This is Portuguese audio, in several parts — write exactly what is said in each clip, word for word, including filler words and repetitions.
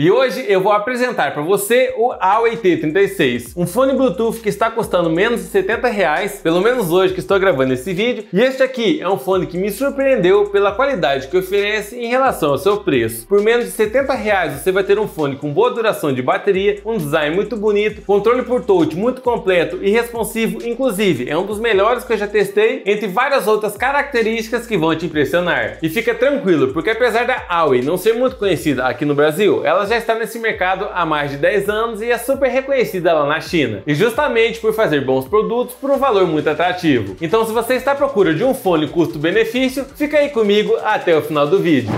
E hoje eu vou apresentar para você o Awei T trinta e seis, um fone Bluetooth que está custando menos de setenta reais, pelo menos hoje que estou gravando esse vídeo. E este aqui é um fone que me surpreendeu pela qualidade que oferece em relação ao seu preço. Por menos de setenta reais você vai ter um fone com boa duração de bateria, um design muito bonito, controle por touch muito completo e responsivo, inclusive é um dos melhores que eu já testei, entre várias outras características que vão te impressionar. E fica tranquilo, porque apesar da Awei não ser muito conhecida aqui no Brasil, ela já está nesse mercado há mais de dez anos e é super reconhecida lá na China, e justamente por fazer bons produtos por um valor muito atrativo. Então, se você está à procura de um fone custo-benefício, fica aí comigo até o final do vídeo.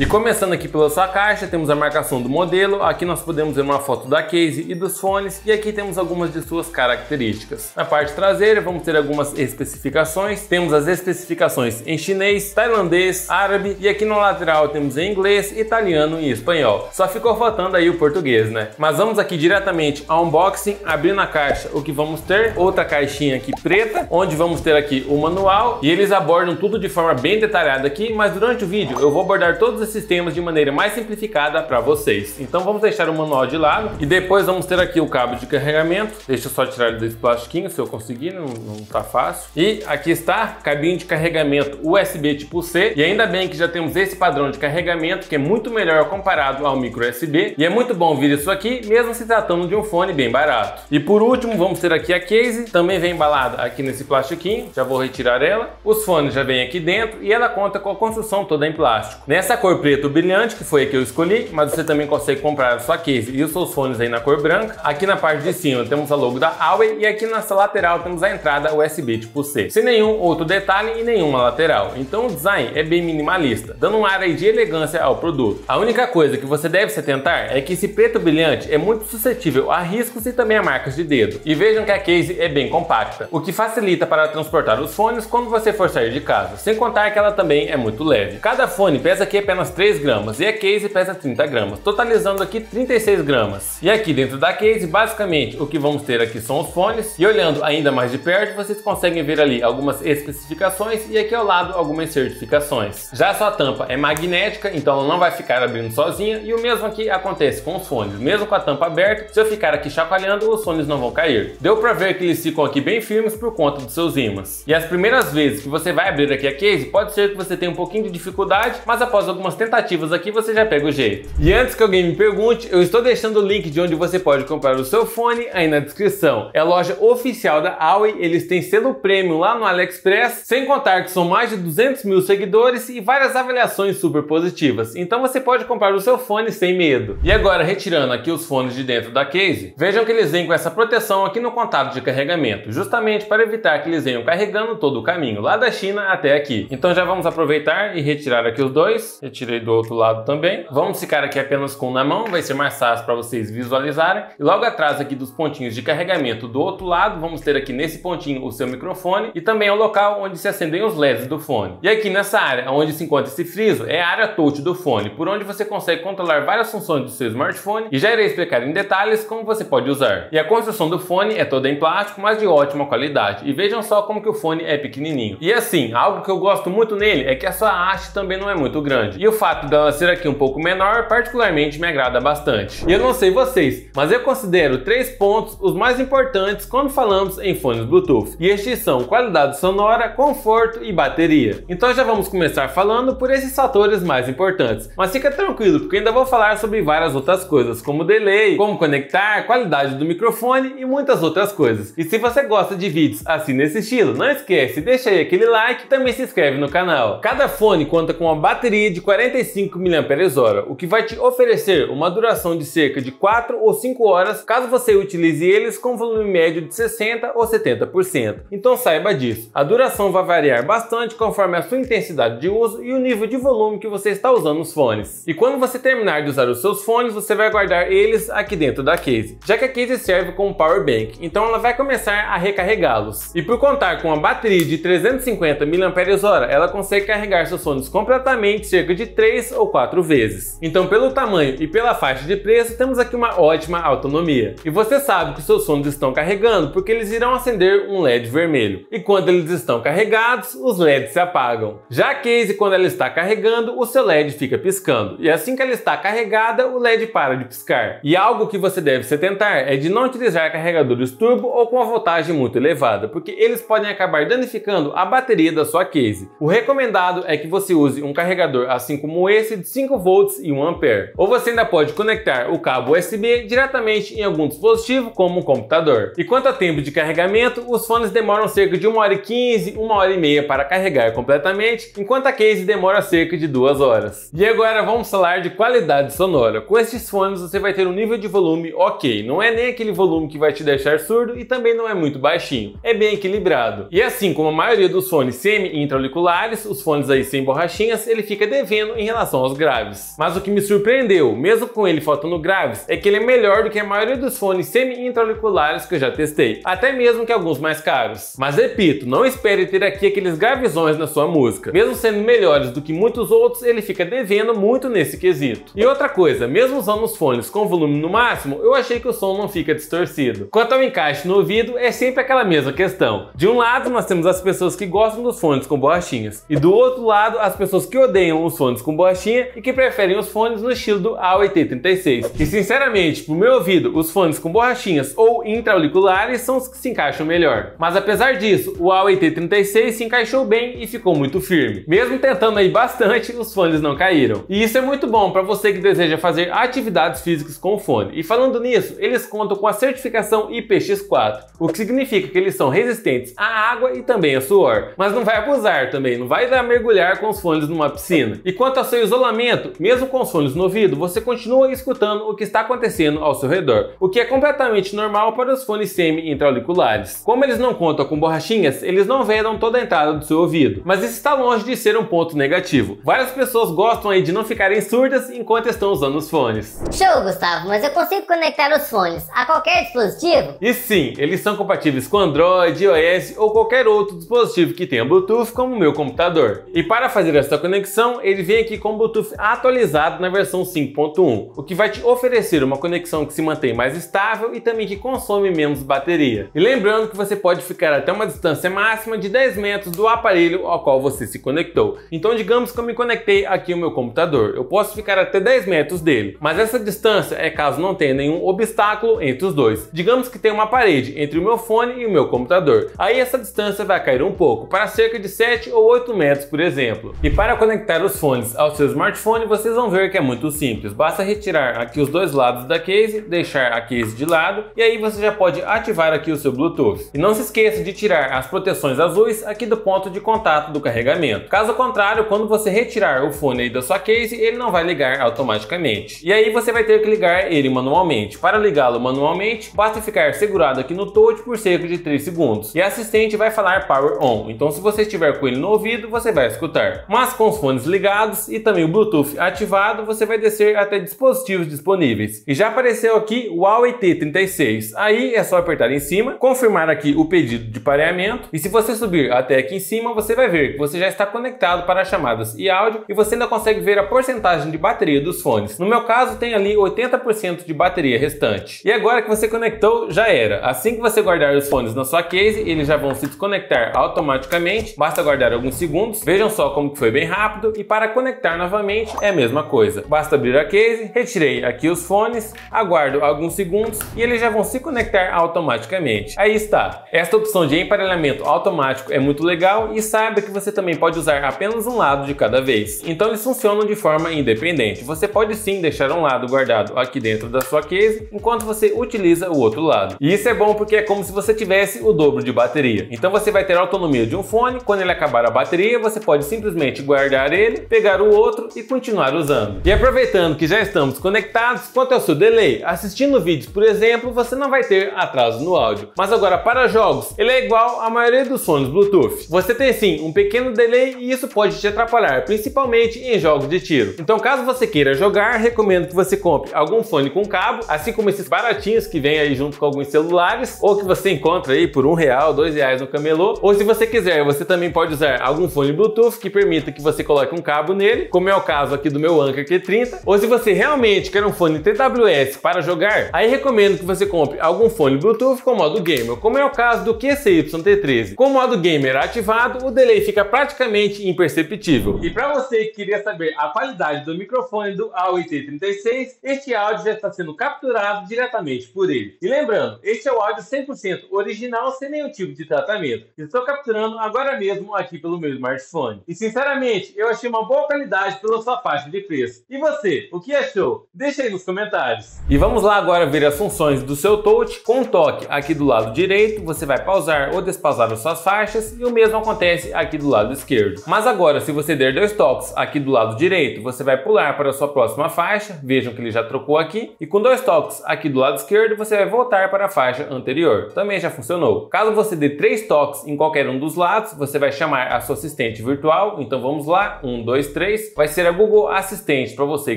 E começando aqui pela sua caixa, temos a marcação do modelo, aqui nós podemos ver uma foto da case e dos fones, e aqui temos algumas de suas características. Na parte traseira vamos ter algumas especificações, temos as especificações em chinês, tailandês, árabe, e aqui no lateral temos em inglês, italiano e espanhol. Só ficou faltando aí o português, né? Mas vamos aqui diretamente ao unboxing, abrindo a caixa, o que vamos ter? Outra caixinha aqui preta, onde vamos ter aqui o manual, e eles abordam tudo de forma bem detalhada aqui, mas durante o vídeo eu vou abordar todos esses sistemas de maneira mais simplificada para vocês. Então vamos deixar o manual de lado e depois vamos ter aqui o cabo de carregamento. Deixa eu só tirar ele desse plastiquinho se eu conseguir, não, não tá fácil. E aqui está, cabinho de carregamento U S B tipo C, e ainda bem que já temos esse padrão de carregamento que é muito melhor comparado ao micro U S B, e é muito bom vir isso aqui, mesmo se tratando de um fone bem barato. E por último vamos ter aqui a case, também vem embalada aqui nesse plastiquinho, já vou retirar ela. Os fones já vêm aqui dentro e ela conta com a construção toda em plástico. Nessa cor preto brilhante, que foi a que eu escolhi, mas você também consegue comprar a sua case e os seus fones aí na cor branca. Aqui na parte de cima temos a logo da Awei, e aqui nessa lateral temos a entrada U S B tipo C, sem nenhum outro detalhe e nenhuma lateral. Então o design é bem minimalista, dando um ar aí de elegância ao produto. A única coisa que você deve se atentar é que esse preto brilhante é muito suscetível a riscos e também a marcas de dedo. E vejam que a case é bem compacta, o que facilita para transportar os fones quando você for sair de casa, sem contar que ela também é muito leve. Cada fone pesa aqui apenas três gramas e a case pesa trinta gramas, totalizando aqui trinta e seis gramas. E aqui dentro da case, basicamente o que vamos ter aqui são os fones, e olhando ainda mais de perto vocês conseguem ver ali algumas especificações e aqui ao lado algumas certificações. Já a sua tampa é magnética, então ela não vai ficar abrindo sozinha, e o mesmo aqui acontece com os fones. Mesmo com a tampa aberta, se eu ficar aqui chacoalhando, os fones não vão cair. Deu pra ver que eles ficam aqui bem firmes por conta dos seus ímãs. E as primeiras vezes que você vai abrir aqui a case, pode ser que você tenha um pouquinho de dificuldade, mas após algumas tentativas aqui você já pega o jeito. E antes que alguém me pergunte, eu estou deixando o link de onde você pode comprar o seu fone aí na descrição. É a loja oficial da Awei, eles têm selo premium lá no AliExpress, sem contar que são mais de duzentos mil seguidores e várias avaliações super positivas. Então você pode comprar o seu fone sem medo. E agora, retirando aqui os fones de dentro da case, vejam que eles vêm com essa proteção aqui no contato de carregamento, justamente para evitar que eles venham carregando todo o caminho, lá da China até aqui. Então já vamos aproveitar e retirar aqui os dois. Tirei do outro lado também. Vamos ficar aqui apenas com um na mão, vai ser mais fácil para vocês visualizarem. E logo atrás aqui dos pontinhos de carregamento do outro lado, vamos ter aqui nesse pontinho o seu microfone, e também é o local onde se acendem os L E Ds do fone. E aqui nessa área onde se encontra esse friso é a área touch do fone, por onde você consegue controlar várias funções do seu smartphone, e já irei explicar em detalhes como você pode usar. E a construção do fone é toda em plástico, mas de ótima qualidade. E vejam só como que o fone é pequenininho. E assim, algo que eu gosto muito nele é que a sua haste também não é muito grande. E o fato dela ser aqui um pouco menor, particularmente me agrada bastante. E eu não sei vocês, mas eu considero três pontos os mais importantes quando falamos em fones Bluetooth. E estes são qualidade sonora, conforto e bateria. Então já vamos começar falando por esses fatores mais importantes. Mas fica tranquilo, porque ainda vou falar sobre várias outras coisas, como delay, como conectar, qualidade do microfone e muitas outras coisas. E se você gosta de vídeos assim nesse estilo, não esquece, deixa aí aquele like e também se inscreve no canal. Cada fone conta com uma bateria de quarenta e cinco miliampères-hora, o que vai te oferecer uma duração de cerca de quatro ou cinco horas, caso você utilize eles com volume médio de sessenta ou setenta por cento. Então saiba disso, a duração vai variar bastante conforme a sua intensidade de uso e o nível de volume que você está usando os fones. E quando você terminar de usar os seus fones, você vai guardar eles aqui dentro da case, já que a case serve como power bank, então ela vai começar a recarregá-los. E por contar com uma bateria de trezentos e cinquenta miliampères-hora, ela consegue carregar seus fones completamente cerca de três ou quatro vezes. Então, pelo tamanho e pela faixa de preço, temos aqui uma ótima autonomia. E você sabe que seus fones estão carregando porque eles irão acender um L E D vermelho. E quando eles estão carregados, os L E Ds se apagam. Já a case, quando ela está carregando, o seu L E D fica piscando. E assim que ela está carregada, o L E D para de piscar. E algo que você deve se atentar é de não utilizar carregadores turbo ou com a voltagem muito elevada, porque eles podem acabar danificando a bateria da sua case. O recomendado é que você use um carregador assim como esse de cinco volts e um ampere. Ou você ainda pode conectar o cabo U S B diretamente em algum dispositivo, como um computador. E quanto a tempo de carregamento, os fones demoram cerca de uma hora e quinze, uma hora e meia para carregar completamente, enquanto a case demora cerca de duas horas. E agora vamos falar de qualidade sonora. Com estes fones você vai ter um nível de volume ok, não é nem aquele volume que vai te deixar surdo e também não é muito baixinho, é bem equilibrado. E assim como a maioria dos fones semi-intra-auriculares, os fones aí sem borrachinhas, ele fica devendo em relação aos graves. Mas o que me surpreendeu, mesmo com ele faltando graves, é que ele é melhor do que a maioria dos fones semi-intra-auriculares que eu já testei, até mesmo que alguns mais caros. Mas repito, não espere ter aqui aqueles gravizões na sua música. Mesmo sendo melhores do que muitos outros, ele fica devendo muito nesse quesito. E outra coisa, mesmo usando os fones com volume no máximo, eu achei que o som não fica distorcido. Quanto ao encaixe no ouvido, é sempre aquela mesma questão. De um lado, nós temos as pessoas que gostam dos fones com borrachinhas, e do outro lado, as pessoas que odeiam os fones com borrachinha e que preferem os fones no estilo do Awei T trinta e seis. E sinceramente, pro meu ouvido, os fones com borrachinhas ou intra-auriculares são os que se encaixam melhor. Mas apesar disso, o Awei T trinta e seis se encaixou bem e ficou muito firme. Mesmo tentando aí bastante, os fones não caíram. E isso é muito bom para você que deseja fazer atividades físicas com o fone. E falando nisso, eles contam com a certificação I P X quatro, o que significa que eles são resistentes à água e também a suor. Mas não vai abusar também, não vai dar mergulhar com os fones numa piscina. E quanto ao seu isolamento, mesmo com os fones no ouvido, você continua escutando o que está acontecendo ao seu redor, o que é completamente normal para os fones semi-intra-auriculares. Como eles não contam com borrachinhas, eles não vedam toda a entrada do seu ouvido. Mas isso está longe de ser um ponto negativo. Várias pessoas gostam aí de não ficarem surdas enquanto estão usando os fones. Show, Gustavo, mas eu consigo conectar os fones a qualquer dispositivo? E sim, eles são compatíveis com Android, iOS ou qualquer outro dispositivo que tenha Bluetooth, como o meu computador. E para fazer essa conexão, ele vem aqui com o Bluetooth atualizado na versão cinco ponto um, o que vai te oferecer uma conexão que se mantém mais estável e também que consome menos bateria. E lembrando que você pode ficar até uma distância máxima de dez metros do aparelho ao qual você se conectou. Então digamos que eu me conectei aqui ao meu computador, eu posso ficar até dez metros dele, mas essa distância é caso não tenha nenhum obstáculo entre os dois. Digamos que tem uma parede entre o meu fone e o meu computador, aí essa distância vai cair um pouco, para cerca de sete ou oito metros, por exemplo. E para conectar os fones ao seu smartphone, vocês vão ver que é muito simples, basta retirar aqui os dois lados da case, deixar a case de lado e aí você já pode ativar aqui o seu Bluetooth. E não se esqueça de tirar as proteções azuis aqui do ponto de contato do carregamento, caso contrário, quando você retirar o fone aí da sua case, ele não vai ligar automaticamente. E aí você vai ter que ligar ele manualmente. Para ligá-lo manualmente, basta ficar segurado aqui no touch por cerca de três segundos e a assistente vai falar power on, então se você estiver com ele no ouvido, você vai escutar. Mas com os fones ligados e também o Bluetooth ativado, você vai descer até dispositivos disponíveis. E já apareceu aqui o Awei T trinta e seis, aí é só apertar em cima, confirmar aqui o pedido de pareamento e se você subir até aqui em cima, você vai ver que você já está conectado para chamadas e áudio e você ainda consegue ver a porcentagem de bateria dos fones. No meu caso, tem ali oitenta por cento de bateria restante. E agora que você conectou, já era. Assim que você guardar os fones na sua case, eles já vão se desconectar automaticamente, basta guardar alguns segundos. Vejam só como que foi bem rápido. E para conectar novamente é a mesma coisa, basta abrir a case, retirei aqui os fones, aguardo alguns segundos e eles já vão se conectar automaticamente. Aí está. Esta opção de emparelhamento automático é muito legal e saiba que você também pode usar apenas um lado de cada vez, então eles funcionam de forma independente. Você pode sim deixar um lado guardado aqui dentro da sua case enquanto você utiliza o outro lado. E isso é bom porque é como se você tivesse o dobro de bateria, então você vai ter a autonomia de um fone. Quando ele acabar a bateria, você pode simplesmente guardar ele, pegar o outro e continuar usando. E aproveitando que já estamos conectados, quanto ao seu delay, assistindo vídeos, por exemplo, você não vai ter atraso no áudio. Mas agora para jogos, ele é igual à maioria dos fones Bluetooth. Você tem sim um pequeno delay e isso pode te atrapalhar, principalmente em jogos de tiro. Então caso você queira jogar, recomendo que você compre algum fone com cabo, assim como esses baratinhos que vem aí junto com alguns celulares, ou que você encontra aí por um real, dois reais no camelô. Ou se você quiser, você também pode usar algum fone Bluetooth que permita que você coloque um cabo cabo nele, como é o caso aqui do meu Anker Q trinta, ou se você realmente quer um fone T W S para jogar, aí recomendo que você compre algum fone Bluetooth com modo gamer, como é o caso do Q C Y T treze. Com o modo gamer ativado, o delay fica praticamente imperceptível. E para você que queria saber a qualidade do microfone do Awei T trinta e seis, este áudio já está sendo capturado diretamente por ele. E lembrando, este é o áudio cem por cento original, sem nenhum tipo de tratamento. Estou capturando agora mesmo aqui pelo meu smartphone. E sinceramente, eu achei uma boa qualidade pela sua faixa de preço. E você, o que achou? Deixa aí nos comentários. E vamos lá agora ver as funções do seu touch. Com um toque aqui do lado direito, você vai pausar ou despausar as suas faixas, e o mesmo acontece aqui do lado esquerdo. Mas agora, se você der dois toques aqui do lado direito, você vai pular para a sua próxima faixa. Vejam que ele já trocou aqui, e com dois toques aqui do lado esquerdo você vai voltar para a faixa anterior. Também já funcionou. Caso você dê três toques em qualquer um dos lados, você vai chamar a sua assistente virtual. Então vamos lá, um, dois, três. Vai ser a Google Assistente para você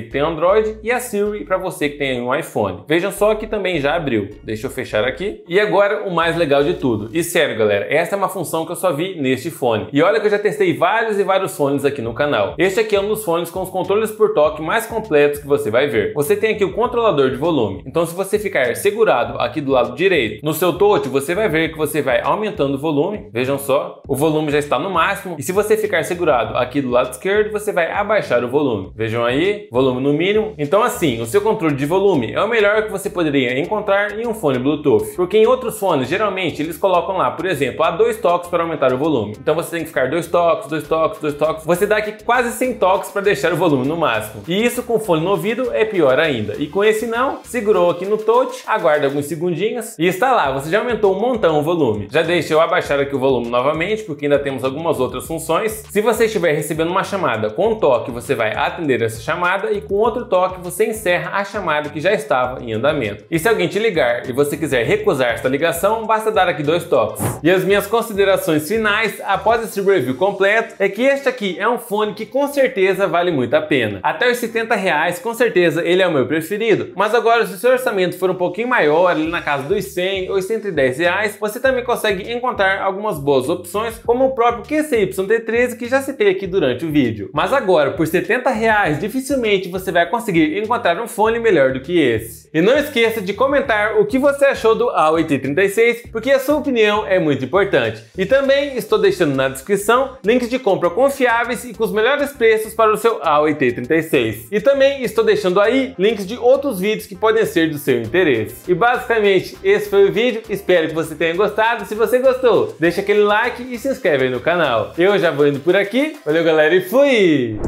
que tem Android e a Siri para você que tem um iPhone. Vejam só que também já abriu. Deixa eu fechar aqui. E agora o mais legal de tudo, e sério galera, essa é uma função que eu só vi neste fone. E olha que eu já testei vários e vários fones aqui no canal. Este aqui é um dos fones com os controles por toque mais completos que você vai ver. Você tem aqui o controlador de volume. Então se você ficar segurado aqui do lado direito no seu touch, você vai ver que você vai aumentando o volume. Vejam só, o volume já está no máximo. E se você ficar segurado aqui do lado esquerdo, você vai abaixar o volume. Vejam aí, volume no mínimo. Então assim, o seu controle de volume é o melhor que você poderia encontrar em um fone Bluetooth. Porque em outros fones, geralmente, eles colocam lá, por exemplo, há dois toques para aumentar o volume. Então você tem que ficar dois toques, dois toques, dois toques. Você dá aqui quase cem toques para deixar o volume no máximo. E isso com o fone no ouvido é pior ainda. E com esse não, segurou aqui no touch, aguarda alguns segundinhos e está lá, você já aumentou um montão o volume. Já deixa eu abaixar aqui o volume novamente, porque ainda temos algumas outras funções. Se você estiver recebendo uma chamada, com um toque você vai atender essa chamada e com outro toque você encerra a chamada que já estava em andamento. E se alguém te ligar e você quiser recusar essa ligação, basta dar aqui dois toques. E as minhas considerações finais, após esse review completo, é que este aqui é um fone que com certeza vale muito a pena. Até os setenta reais, com certeza ele é o meu preferido, mas agora se o seu orçamento for um pouquinho maior, ali na casa dos cem ou cento e dez reais, você também consegue encontrar algumas boas opções, como o próprio Q C Y T treze que já citei aqui durante o vídeo. Mas agora, por setenta reais, dificilmente você vai conseguir encontrar um fone melhor do que esse. E não esqueça de comentar o que você achou do Awei T trinta e seis, porque a sua opinião é muito importante. E também estou deixando na descrição links de compra confiáveis e com os melhores preços para o seu Awei T trinta e seis. E também estou deixando a aí links de outros vídeos que podem ser do seu interesse. E basicamente esse foi o vídeo, espero que você tenha gostado. Se você gostou, deixa aquele like e se inscreve aí no canal. Eu já vou indo por aqui, valeu galera e fui!